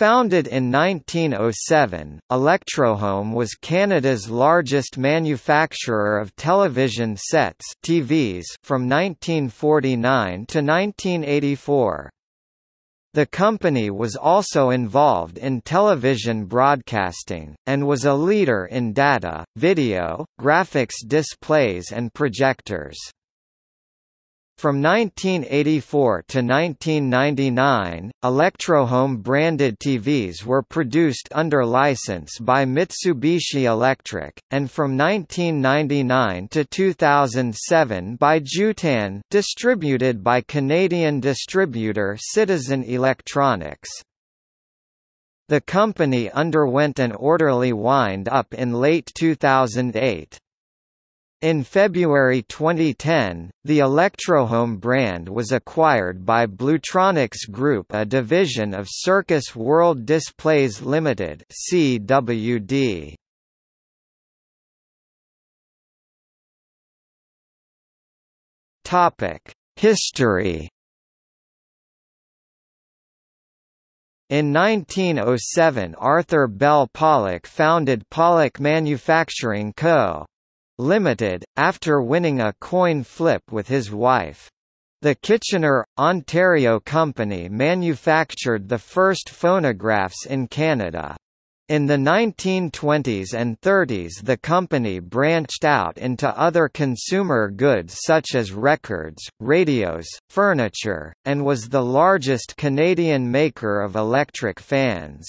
Founded in 1907, Electrohome was Canada's largest manufacturer of television sets (TVs) from 1949 to 1984. The company was also involved in television broadcasting, and was a leader in data, video, graphics displays and projectors. From 1984 to 1999, Electrohome branded TVs were produced under license by Mitsubishi Electric, and from 1999 to 2007 by Jutan, distributed by Canadian distributor Citizen Electronics. The company underwent an orderly wind-up in late 2008. In February 2010, the Electrohome brand was acquired by Bluetronics Group, a division of Circus World Displays Limited (CWD). Topic: History. In 1907, Arthur Bell Pollock founded Pollock Manufacturing Co. Limited, after winning a coin flip with his wife. The Kitchener, Ontario company manufactured the first phonographs in Canada. In the 1920s and 30s the company branched out into other consumer goods such as records, radios, furniture, and was the largest Canadian maker of electric fans.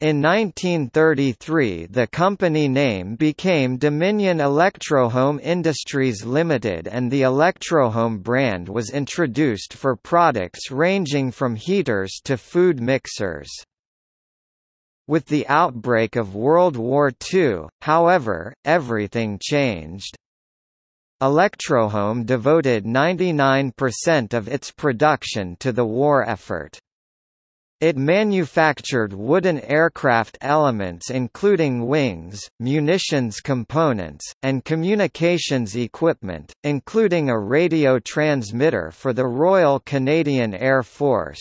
In 1933 the company name became Dominion Electrohome Industries Limited and the Electrohome brand was introduced for products ranging from heaters to food mixers. With the outbreak of World War II, however, everything changed. Electrohome devoted 99% of its production to the war effort. It manufactured wooden aircraft elements including wings, munitions components, and communications equipment, including a radio transmitter for the Royal Canadian Air Force.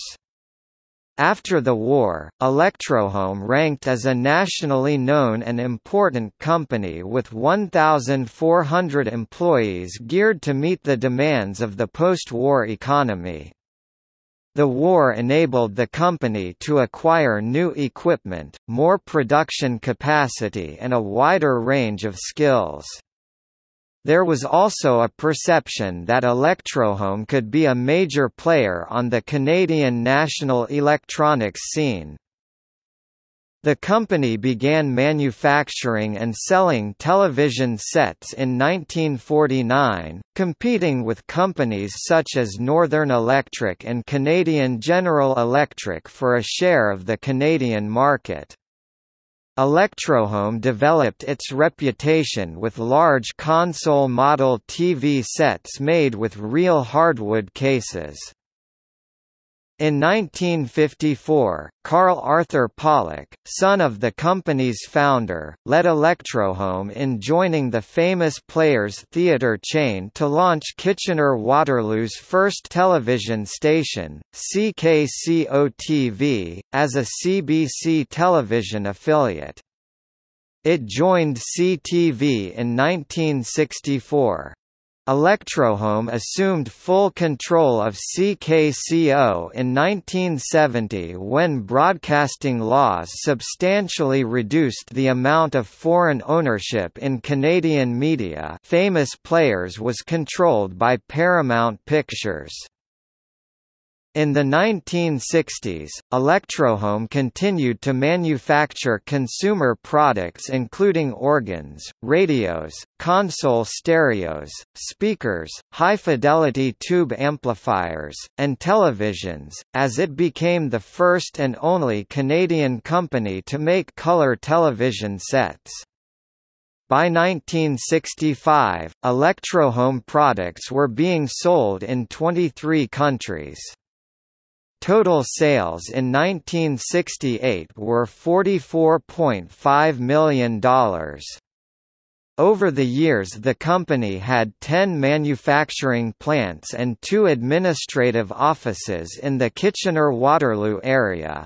After the war, Electrohome ranked as a nationally known and important company with 1,400 employees geared to meet the demands of the post-war economy. The war enabled the company to acquire new equipment, more production capacity and a wider range of skills. There was also a perception that Electrohome could be a major player on the Canadian national electronics scene. The company began manufacturing and selling television sets in 1949, competing with companies such as Northern Electric and Canadian General Electric for a share of the Canadian market. Electrohome developed its reputation with large console model TV sets made with real hardwood cases. In 1954, Carl Arthur Pollock, son of the company's founder, led Electrohome in joining the famous Players Theatre chain to launch Kitchener-Waterloo's first television station, CKCO-TV, as a CBC television affiliate. It joined CTV in 1964. Electrohome assumed full control of CKCO in 1970 when broadcasting laws substantially reduced the amount of foreign ownership in Canadian media. Famous Players was controlled by Paramount Pictures. In the 1960s, Electrohome continued to manufacture consumer products including organs, radios, console stereos, speakers, high-fidelity tube amplifiers, and televisions, as it became the first and only Canadian company to make color television sets. By 1965, Electrohome products were being sold in 23 countries. Total sales in 1968 were $44.5 million. Over the years the company had 10 manufacturing plants and 2 administrative offices in the Kitchener-Waterloo area.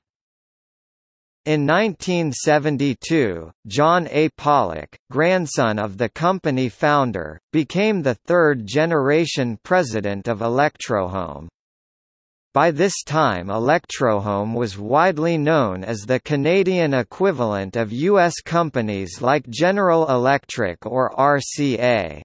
In 1972, John A. Pollock, grandson of the company founder, became the third-generation president of Electrohome. By this time, Electrohome was widely known as the Canadian equivalent of U.S. companies like General Electric or RCA.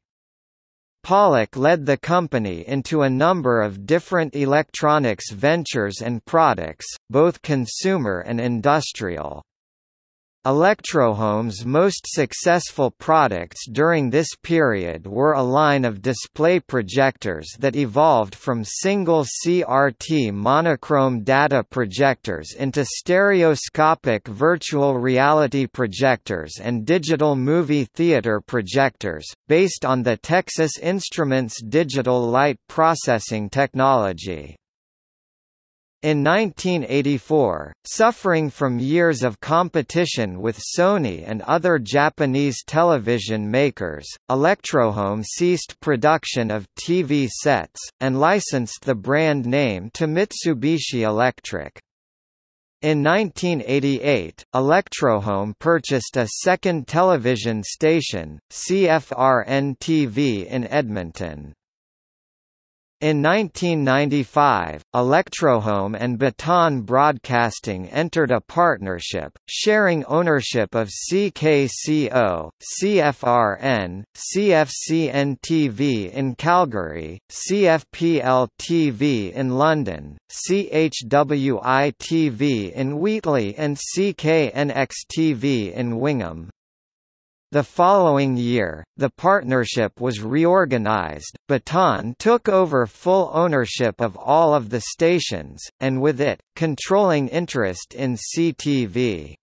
Pollock led the company into a number of different electronics ventures and products, both consumer and industrial. Electrohome's most successful products during this period were a line of display projectors that evolved from single CRT monochrome data projectors into stereoscopic virtual reality projectors and digital movie theater projectors, based on the Texas Instruments digital light processing technology. In 1984, suffering from years of competition with Sony and other Japanese television makers, Electrohome ceased production of TV sets, and licensed the brand name to Mitsubishi Electric. In 1988, Electrohome purchased a second television station, CFRN-TV in Edmonton. In 1995, Electrohome and Baton Broadcasting entered a partnership, sharing ownership of CKCO, CFRN, CFCN-TV in Calgary, CFPL-TV in London, CHWI-TV in Wheatley and CKNX-TV in Wingham. The following year, the partnership was reorganized, Baton took over full ownership of all of the stations, and with it, controlling interest in CTV.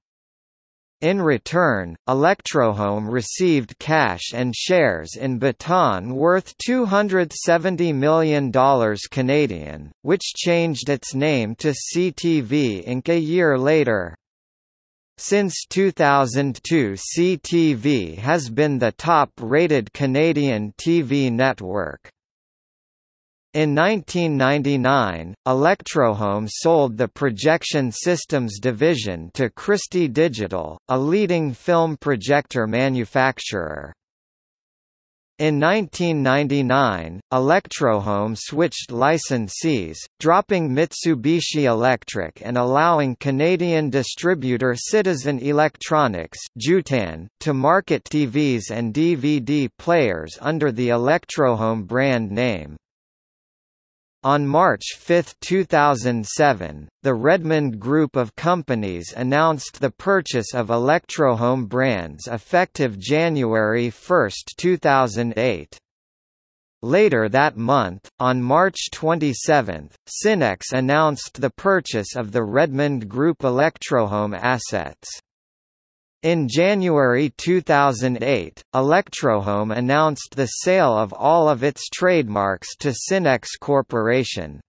In return, Electrohome received cash and shares in Baton worth $270 million Canadian, which changed its name to CTV Inc. a year later. Since 2002, CTV has been the top-rated Canadian TV network. In 1999, Electrohome sold the Projection Systems division to Christie Digital, a leading film projector manufacturer. In 1999, Electrohome switched licensees, dropping Mitsubishi Electric and allowing Canadian distributor Citizen Electronics (Jutan) to market TVs and DVD players under the Electrohome brand name. On March 5, 2007, the Redmond Group of Companies announced the purchase of Electrohome brands effective January 1, 2008. Later that month, on March 27, Synnex announced the purchase of the Redmond Group Electrohome assets. In January 2008, Electrohome announced the sale of all of its trademarks to Synnex Corporation.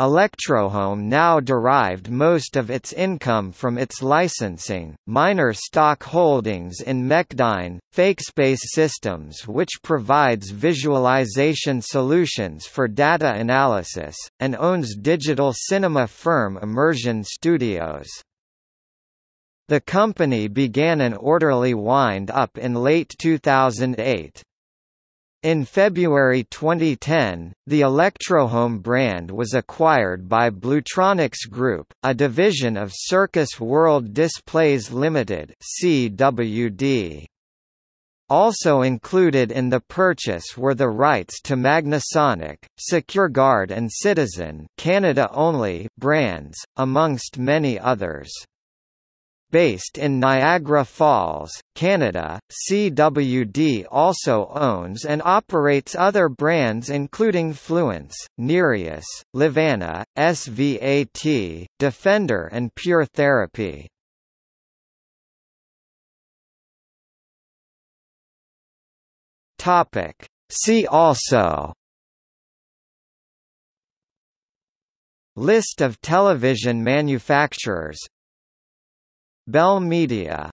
Electrohome now derived most of its income from its licensing, minor stock holdings in Mechdyne, Fakespace Systems, which provides visualization solutions for data analysis, and owns digital cinema firm Immersion Studios. The company began an orderly wind-up in late 2008. In February 2010, the Electrohome brand was acquired by Bluetronics Group, a division of Circus World Displays Limited (CWD). Also included in the purchase were the rights to Magnasonic, SecureGuard and Citizen Canada Only brands, amongst many others. Based in Niagara Falls, Canada, CWD also owns and operates other brands including Fluence, Nereus, Livana, SVAT, Defender and Pure Therapy. See also: List of television manufacturers, Bell Media,